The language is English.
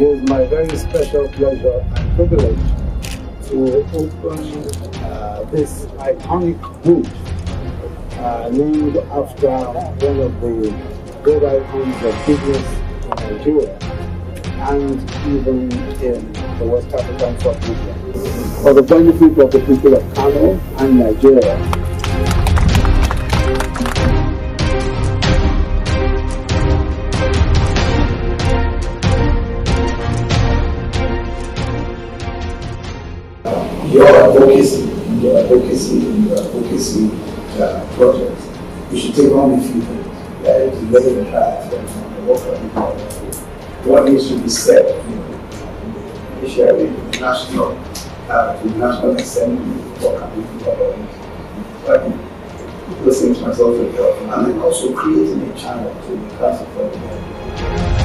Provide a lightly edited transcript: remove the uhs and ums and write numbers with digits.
It is my very special pleasure and privilege to open this iconic book named after one of the great icons of business in Nigeria and even in the West African subcontinent, for the benefit of the people of Kano and Nigeria. Your advocacy projects, you should take on a few things. Right? You lay the path and work on the problem. What needs to be said, initially, the National Assembly for community development. But listening to myself and then also creating a channel to the class of